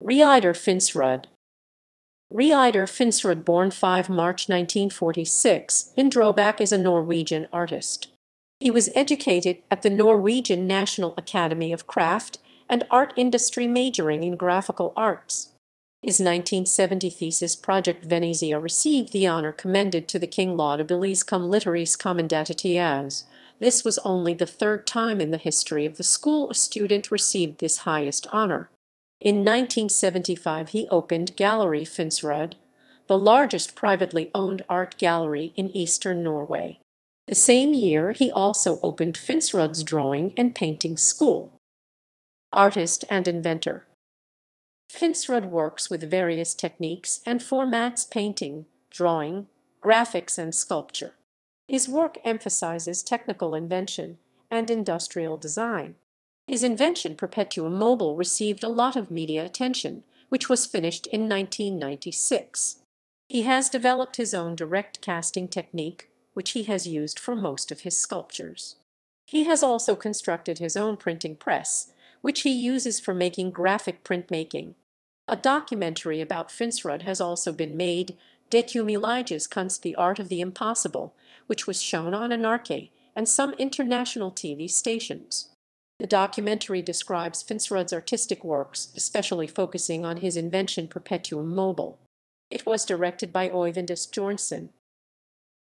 Reidar Finsrud. Reidar Finsrud, born 5 March 1946, in Drøbak, is a Norwegian artist. He was educated at the Norwegian National Academy of Craft and Art Industry, majoring in graphical arts. His 1970 thesis, Project Venezia, received the honor commended to the King Laudibilis cum Litteris Commendatatias. This was only the third time in the history of the school a student received this highest honor. In 1975, he opened Gallery Finsrud, the largest privately owned art gallery in eastern Norway. The same year, he also opened Finsrud's Drawing and Painting School. Artist and inventor. Finsrud works with various techniques and formats: painting, drawing, graphics, and sculpture. His work emphasizes technical invention and industrial design. His invention, Perpetuum Mobile, received a lot of media attention, which was finished in 1996. He has developed his own direct casting technique, which he has used for most of his sculptures. He has also constructed his own printing press, which he uses for making graphic printmaking. A documentary about Finsrud has also been made, Decum Elijah's Kunst, The Art of the Impossible, which was shown on NRK and some international TV stations. The documentary describes Finsrud's artistic works, especially focusing on his invention Perpetuum Mobile. It was directed by Øyvind Asbjørnsen.